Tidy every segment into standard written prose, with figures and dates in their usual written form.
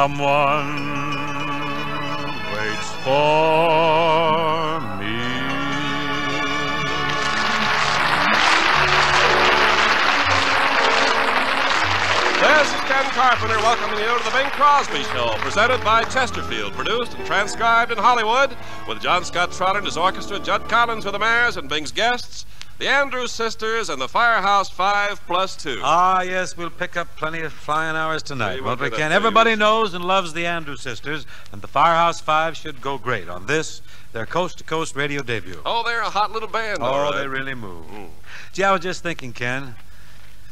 Someone waits for me. This is Ken Carpenter welcoming you to the Bing Crosby Show, presented by Chesterfield, produced and transcribed in Hollywood, with John Scott Trotter and his orchestra, Judd Collins with the Mayors and Bing's guests, the Andrews Sisters and the Firehouse 5+2. Ah, yes, we'll pick up plenty of flying hours tonight, won't we, Ken? Everybody knows and loves the Andrews Sisters, and the Firehouse Five should go great on this, their coast-to-coast radio debut. Oh, they're a hot little band, all right. Oh, they really move. Mm. Gee, I was just thinking, Ken,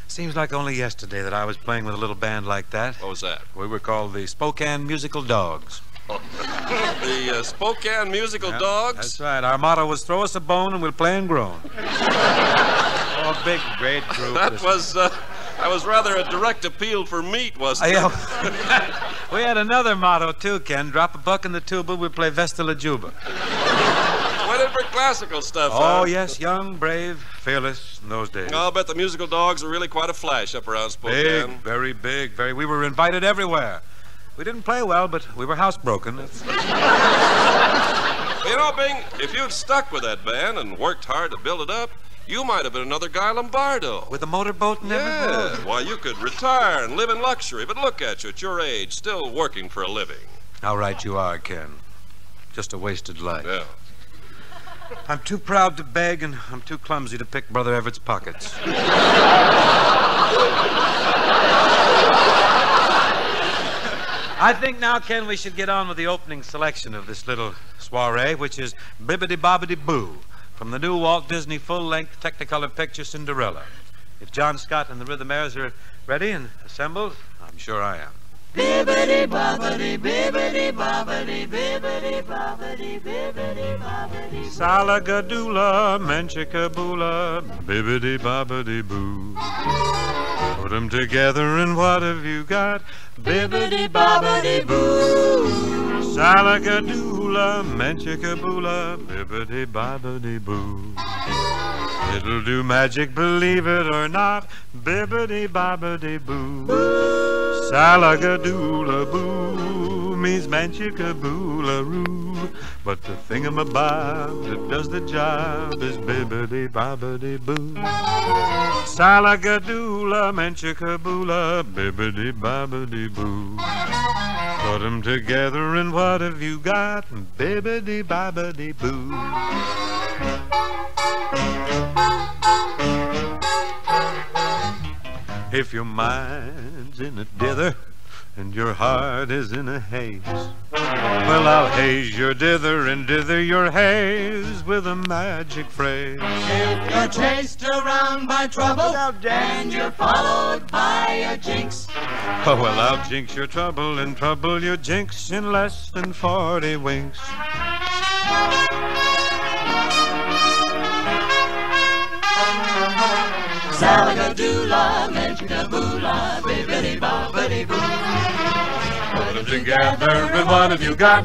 seems like only yesterday that I was playing with a little band like that. What was that? We were called the Spokane Musical Dogs. The Spokane Musical Dogs? That's right. Our motto was, throw us a bone and we'll play and groan. Oh, big, great group. That was rather a direct appeal for meat, wasn't it? We had another motto, too, Ken. Drop a buck in the tuba, we'll play Vesta La Juba. Went in for classical stuff, huh? Oh, yes. Young, brave, fearless in those days. I'll bet the Musical Dogs are really quite a flash up around Spokane. Big, very big. We were invited everywhere. We didn't play well, but we were housebroken. You know, Bing, if you'd stuck with that band and worked hard to build it up, you might have been another Guy Lombardo. With a motorboat and everything? Yeah. Why, you could retire and live in luxury, but look at you at your age, still working for a living. How right you are, Ken. Just a wasted life. Yeah. I'm too proud to beg, and I'm too clumsy to pick Brother Everett's pockets. I think now, Ken, we should get on with the opening selection of this little soiree, which is Bibbidi-Bobbidi-Boo, from the new Walt Disney full-length Technicolor picture Cinderella. If John Scott and the Rhythm Airs are ready and assembled, I'm sure I am. Bibbidi-bobbidi, bibbidi-bobbidi, bibbidi-bobbidi, bibbidi-bobbidi. Salagadoola, Menchikaboola, bibbidi-bobbidi-boo. Put them together and what have you got? Bibbidi-bobbidi-boo. Salagadoola, Menchikaboola, bibbidi-bobbidi-boo. It'll do magic, believe it or not, bibbidi-bobbidi-boo. Salagadoola-boo means Menchikaboolaroo, but the thingamabob that does the job is bibbidi-bobbidi-boo. Salagadoola, Menchikaboola, bibbidi-bobbidi-boo. Put them together and what have you got? Bibbidi-bobbidi-boo. If your mind's in a dither and your heart is in a haze, well, I'll haze your dither and dither your haze with a magic phrase. If you're chased around by trouble and you're followed by a jinx, oh, well, I'll jinx your trouble and trouble your jinx in less than 40 winks. Salagadoola, Menchikaboola, bibbidi-bobbidi-boo. Put them together and what have you got?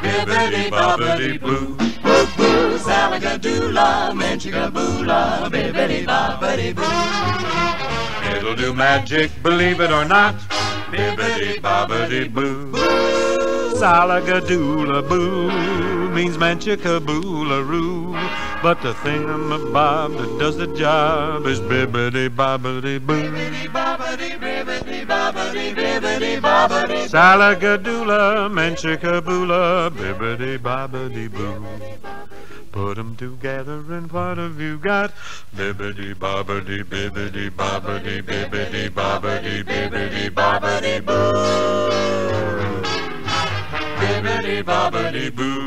Bibbidi-bobbidi-boo. Boo-boo, Salagadoola, Menchikaboola, bibbidi-bobbidi-boo. It'll do magic, believe it or not, bibbidi-bobbidi-boo. Salagadoola-boo means Menchikaboolaroo, but the thingamabob that does the job is bibbidi-bobbidi-boo. Bibbidi-bobbidi-bibbidi-bobbidi-bibbidi-bobbidi. Salagadoola, Menchikaboola, bibbidi-bobbidi-boo. Put them together and what have you got? Bibbidi-bobbidi, bibbidi-bobbidi, bibbidi-bobbidi, bibbidi-bobbidi-boo. Bibbidi-bobbidi-boo.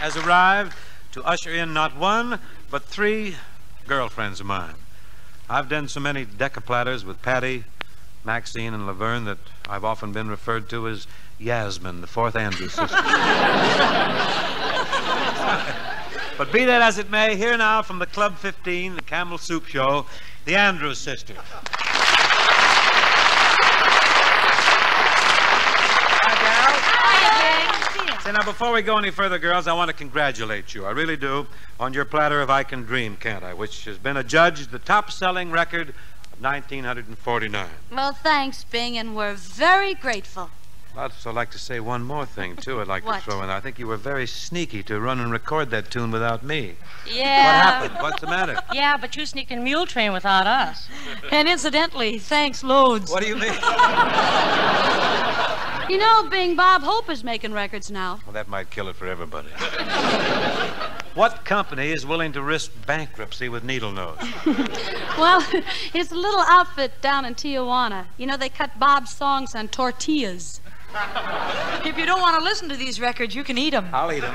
Has arrived to usher in not one, but three girlfriends of mine. I've done so many Decca platters with Patty, Maxine, and Laverne that I've often been referred to as Yasmin, the fourth Andrews sister. But be that as it may, here now from the Club 15, the Camel Soup Show, the Andrews Sisters. Hi, So now, before we go any further, girls, I want to congratulate you, I really do, on your platter of I Can Dream, Can't I?, which has been adjudged the top-selling record of 1949. Well, thanks, Bing, and we're very grateful. I'd also like to say one more thing, too, I'd like to throw in. I think you were very sneaky to run and record that tune without me. Yeah. What happened? What's the matter? Yeah, but you sneaked in Mule Train without us. And incidentally, thanks loads. What do you mean? You know, Bing, Bob Hope is making records now. Well, that might kill it for everybody. What company is willing to risk bankruptcy with needle nose? Well, it's a little outfit down in Tijuana. You know, they cut Bob's songs on tortillas. If you don't want to listen to these records, you can eat them. I'll eat them.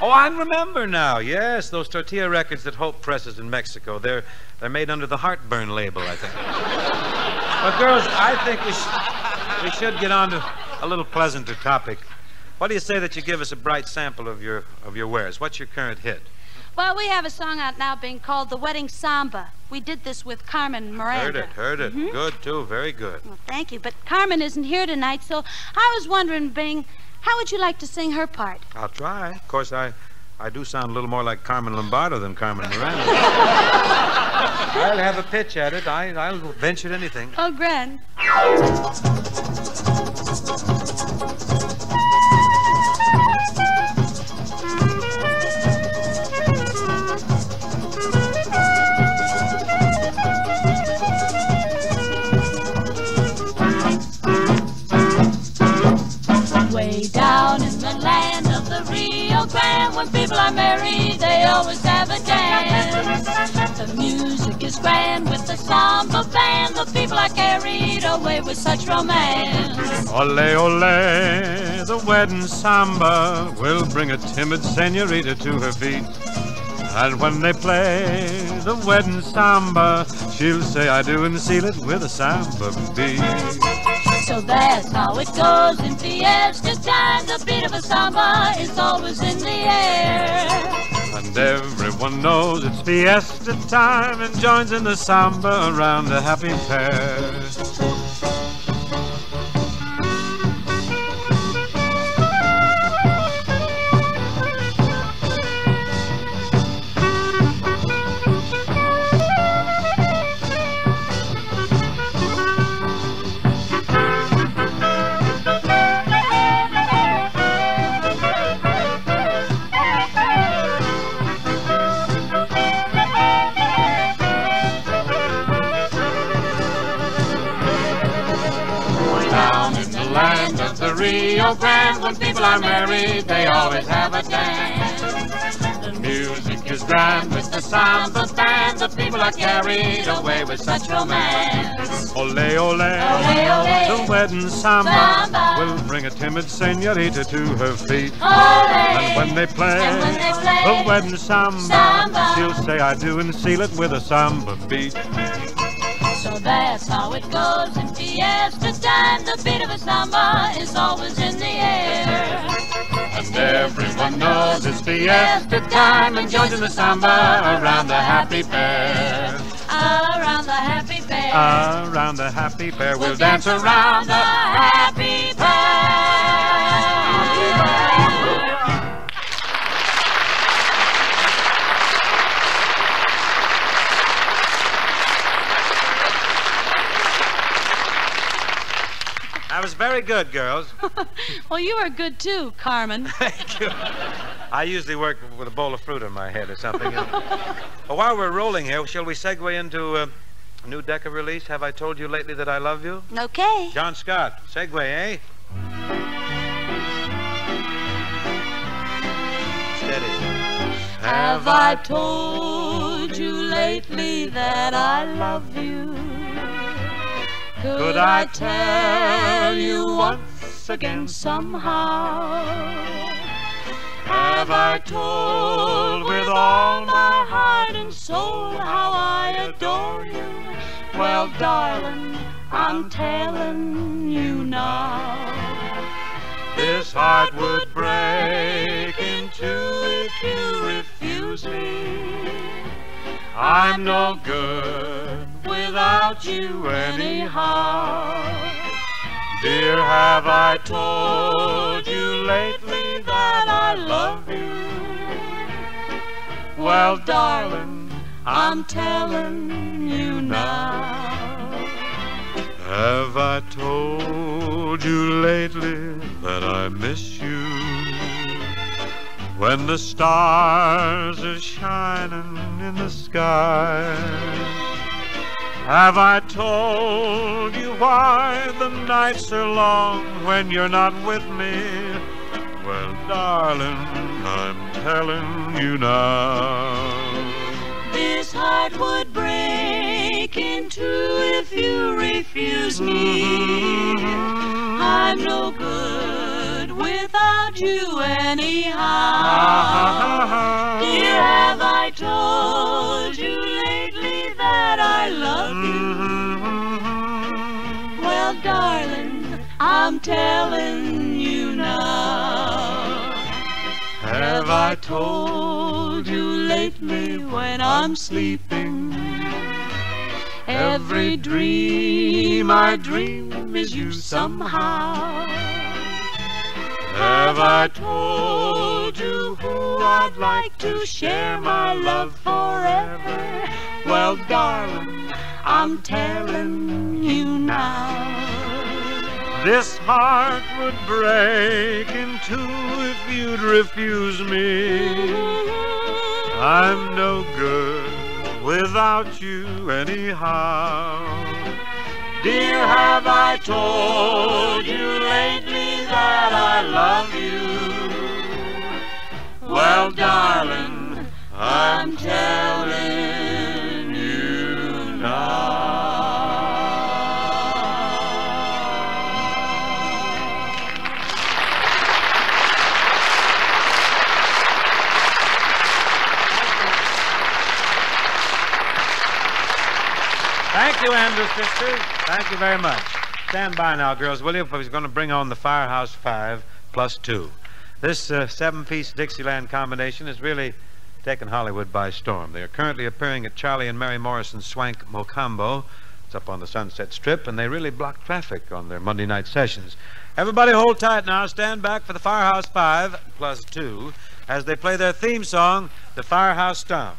Oh, I remember now. Yes, those tortilla records that Hope presses in Mexico. They're made under the Heartburn label, I think. But, girls, I think we should get on to a little pleasanter topic. What do you say that you give us a bright sample of your wares? What's your current hit? Well, we have a song out now being called The Wedding Samba. We did this with Carmen Miranda. Heard it. Mm-hmm. Good, too. Very good. Well, thank you. But Carmen isn't here tonight, so I was wondering, Bing, how would you like to sing her part? I'll try. Of course, I do sound a little more like Carmen Lombardo than Carmen Miranda. I'll have a pitch at it. I'll venture anything. Oh, grand. Way down in the land of the Rio Grande, when people are married, they always have a dance. The music is grand with the samba band. The people are carried away with such romance. Ole, ole, the wedding samba will bring a timid senorita to her feet. And when they play the wedding samba, she'll say, I do, and seal it with a samba beat. So that's how it goes in fiesta time. The beat of a samba is always in the air. And everyone knows it's fiesta time and joins in the samba around a happy pair. Rio Grande, when people are married, they always have a dance. The music is grand with the samba band. The people are carried away with such romance. Ole, ole, ole, ole. The wedding samba, samba will bring a timid senorita to her feet. Ole. And when they play, the wedding samba, samba, she'll say I do and seal it with a samba beat. So that's how it goes in fiesta time. The beat of a samba is always in the air. And everyone knows it's fiesta time and joins in the samba around the happy pair. Around the happy pair. Around the happy pair. We'll dance around the happy pair. That was very good, girls. Well, you are good, too, Carmen. Thank you. I usually work with a bowl of fruit on my head or something. But while we're rolling here, shall we segue into a new Decca release, Have I Told You Lately That I Love You? Okay. John Scott, segue, eh? Steady. Have I told you lately that I love you? Could I tell you once again somehow? Have I told with all my heart and soul how I adore you? Well, darling, I'm telling you now. This heart would break in two if you refuse me. I'm no good without you anyhow. Dear, have I told you lately that I love you? Well, darling, I'm telling you now. Have I told you lately that I miss you? When the stars are shining in the sky, have I told you why the nights are long when you're not with me? Well, darling, I'm telling you now. This heart would break in two if you refuse me. I'm no good without you anyhow. Dear, have I told you lately that I love you? Well, darling, I'm telling you now. Have I told you lately when I'm sleeping, every dream I dream is you somehow? Have I told you who I'd like to share my love forever? Well, darling, I'm telling you now. This heart would break in two if you'd refuse me. I'm no good without you anyhow. Dear, have I told you lately that I love you? Well, darling, I'm telling you now. Thank you, Andrews Sisters. Thank you very much. Stand by now, girls, will you? He's going to bring on the Firehouse 5 plus 2. This seven-piece Dixieland combination has really taken Hollywood by storm. They are currently appearing at Charlie and Mary Morrison's Swank Mocambo. It's up on the Sunset Strip, and they really block traffic on their Monday night sessions. Everybody hold tight now. Stand back for the Firehouse 5 plus 2 as they play their theme song, The Firehouse Stomp.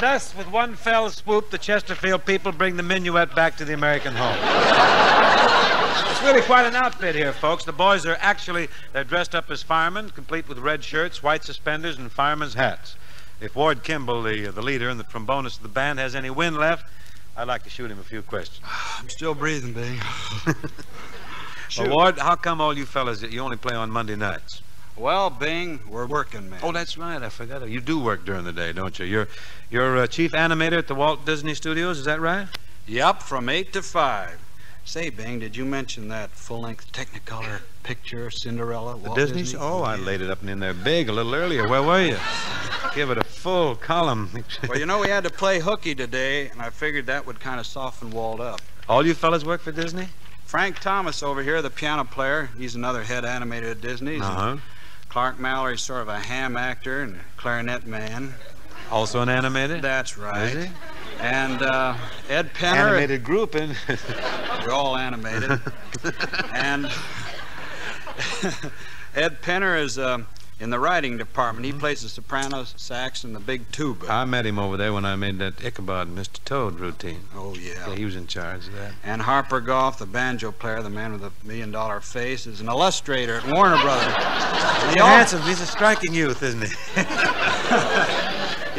thus, with one fell swoop, the Chesterfield people bring the minuet back to the American home. It's really quite an outfit here, folks. The boys are actually, they're dressed up as firemen, complete with red shirts, white suspenders, and firemen's hats. If Ward Kimball, the leader and the trombonist of the band, has any wind left, I'd like to shoot him a few questions. I'm still breathing, Bing. Well, Ward, how come all you fellas, you only play on Monday nights? Well, Bing, we're working, man. Oh, that's right. I forgot. You do work during the day, don't you? You're chief animator at the Walt Disney Studios, is that right? Yep, from 8 to 5. Say, Bing, did you mention that full-length Technicolor picture, Cinderella, Walt Disney? Oh, I laid it up in there big a little earlier. Where were you? Give it a full column. Well, you know, we had to play hooky today, and I figured that would kind of soften Walt up. All you fellas work for Disney? Frank Thomas over here, the piano player. He's another head animator at Disney's. Uh-huh. Clark Mallory's sort of a ham actor and clarinet man. Also an animator? That's right. Is he? And Ed Penner. Animated grouping. We're all animated. And Ed Penner is in the writing department. He plays the soprano, sax, and the big tuba. I met him over there when I made that Ichabod and Mr. Toad routine. Oh, yeah. He was in charge of that. And Harper Goff, the banjo player, the man with the million-dollar face, is an illustrator at Warner Brothers. He's handsome. He's a striking youth, isn't he?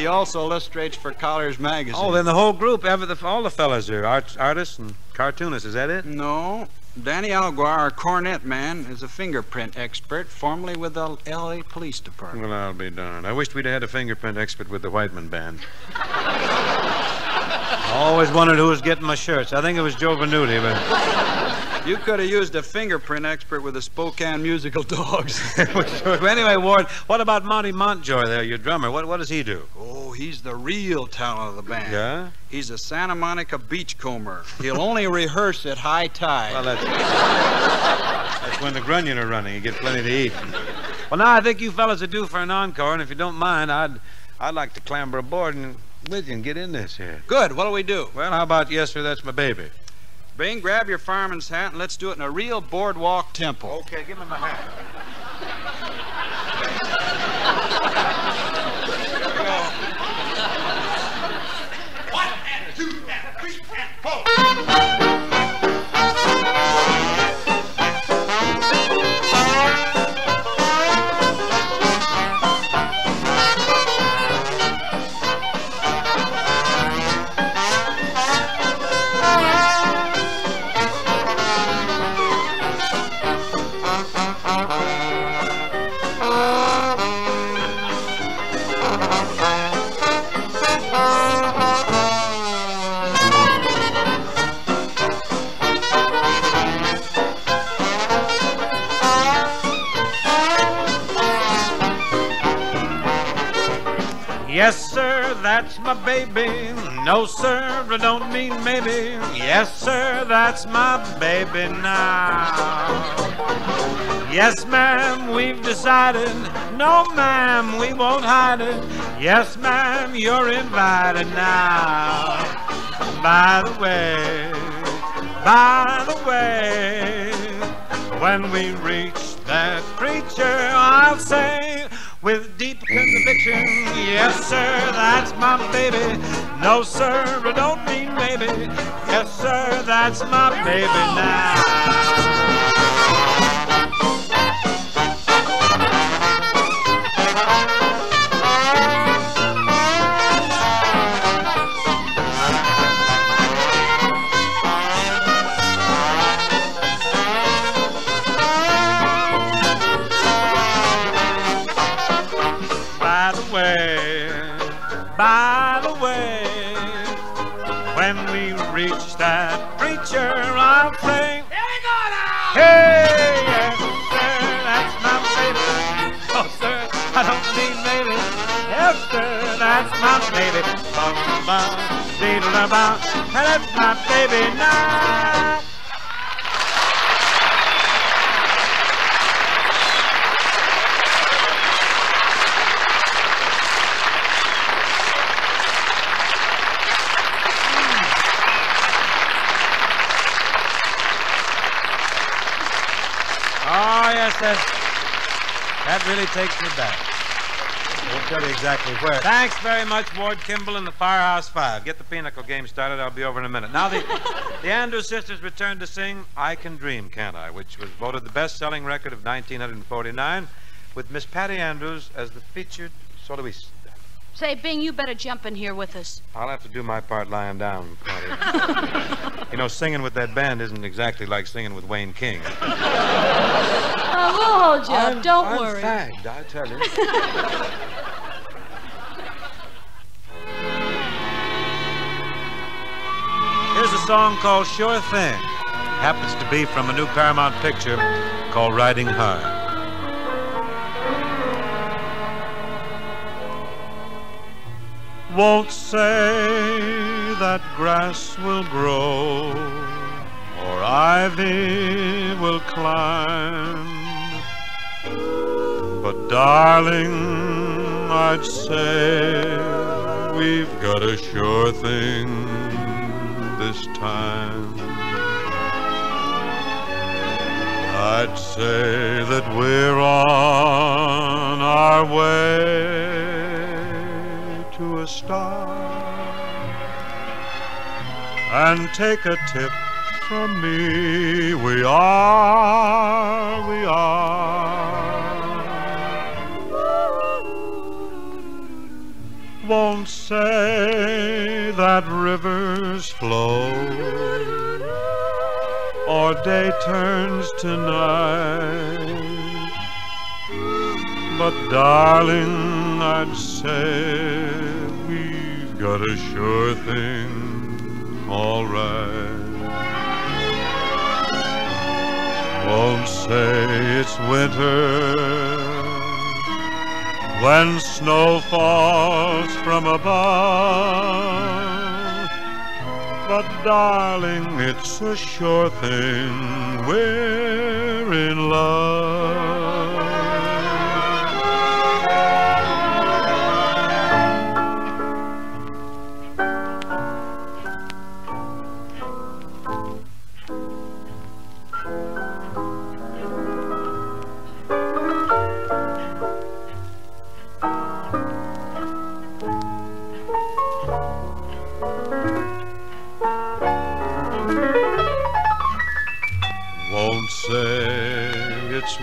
He also illustrates for Collier's Magazine. Oh, then the whole group, all the fellas are artists and cartoonists, is that it? No. Danny Alguar, our cornet man, is a fingerprint expert, formerly with the L.A. Police Department. Well, I'll be darned. I wished we'd had a fingerprint expert with the Whiteman Band. I always wondered who was getting my shirts. I think it was Joe Venuti, but... You could have used a fingerprint expert with the Spokane Musical Dogs. Anyway, Ward, what about Monty Montjoy there, your drummer? What does he do? Oh, he's the real talent of the band. Yeah? He's a Santa Monica beachcomber. He'll only rehearse at high tide. Well, that's when the grunion are running. You get plenty to eat. Well, now I think you fellas are due for an encore, and if you don't mind, I'd like to clamber aboard and with you and get in this here. Good. What'll we do? Well, how about Yes Sir, That's My Baby? Bing, grab your fireman's hat and let's do it in a real boardwalk tempo. Okay, give me my hat. 1 and 2 and 3 and 4. Yes, sir, that's my baby. No, sir, I don't mean maybe. Yes, sir, that's my baby now. Yes, ma'am, we've decided. No, ma'am, we won't hide it. Yes, ma'am, you're invited now. By the way, when we reach that preacher, I'll say, with deep conviction, yes, sir, that's my baby. No, sir, I don't mean maybe. Yes, sir, that's my baby now. Baby, bum bum, diddle bum, and it's my baby now. Oh yes, that really takes me back. We'll tell you exactly where. Thanks very much, Ward Kimball and the Firehouse Five. Get the pinochle game started. I'll be over in a minute. Now, the Andrews Sisters returned to sing I Can Dream, Can't I?, which was voted the best-selling record of 1949 with Miss Patty Andrews as the featured soloist. Say, Bing, you better jump in here with us. I'll have to do my part lying down, Patty. You know, singing with that band isn't exactly like singing with Wayne King. We'll hold you up. Don't worry. I'm fagged, I tell you. Here's a song called Sure Thing. Happens to be from a new Paramount picture called Riding High. Won't say that grass will grow or ivy will climb, but darling, I'd say we've got a sure thing this time. I'd say that we're on our way to a star, and take a tip from me, we are. Won't say that rivers flow or day turns to night, but darling, I'd say we've got a sure thing, all right. Won't say it's winter when snow falls from above, but darling, it's a sure thing, we're in love.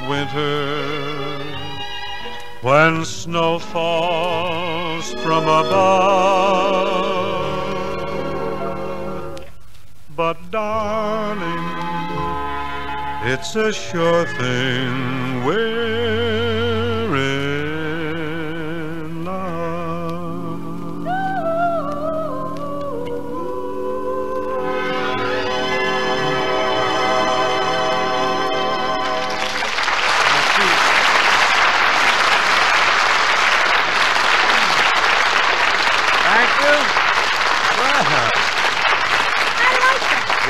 Winter, when snow falls from above, but darling, it's a sure thing, we're in love.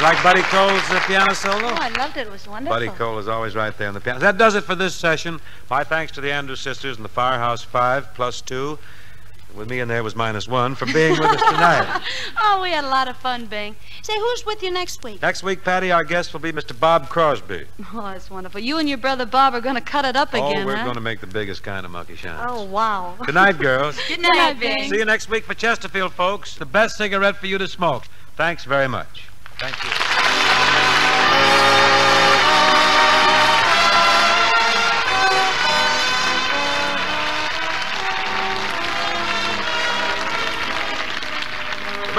Like Buddy Cole's piano solo? Oh, I loved it. It was wonderful. Buddy Cole is always right there on the piano. That does it for this session. My thanks to the Andrews Sisters and the Firehouse Five Plus Two. With me in there was -1 for being with us tonight. Oh, we had a lot of fun, Bing. Say, who's with you next week? Next week, Patty, our guest will be Mr. Bob Crosby. Oh, that's wonderful. You and your brother Bob are going to cut it up again, we're going to make the biggest kind of monkey shine. Oh, wow. Good night, girls. Good night, Bing. See you next week for Chesterfield, folks. The best cigarette for you to smoke. Thanks very much. Thank you. The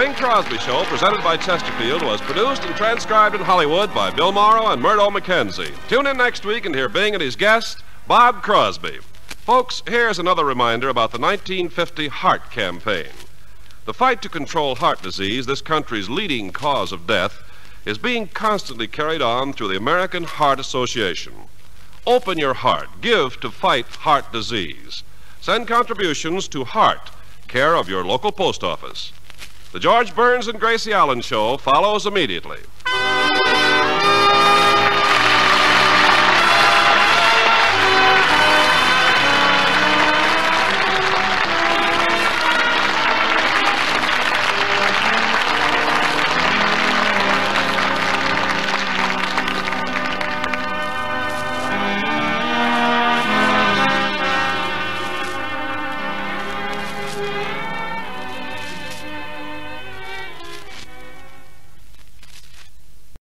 Bing Crosby Show, presented by Chesterfield, was produced and transcribed in Hollywood by Bill Morrow and Murdo McKenzie. Tune in next week and hear Bing and his guest, Bob Crosby. Folks, here's another reminder about the 1950 Heart Campaign. The fight to control heart disease, this country's leading cause of death, is being constantly carried on through the American Heart Association. Open your heart. Give to fight heart disease. Send contributions to Heart, care of your local post office. The George Burns and Gracie Allen Show follows immediately.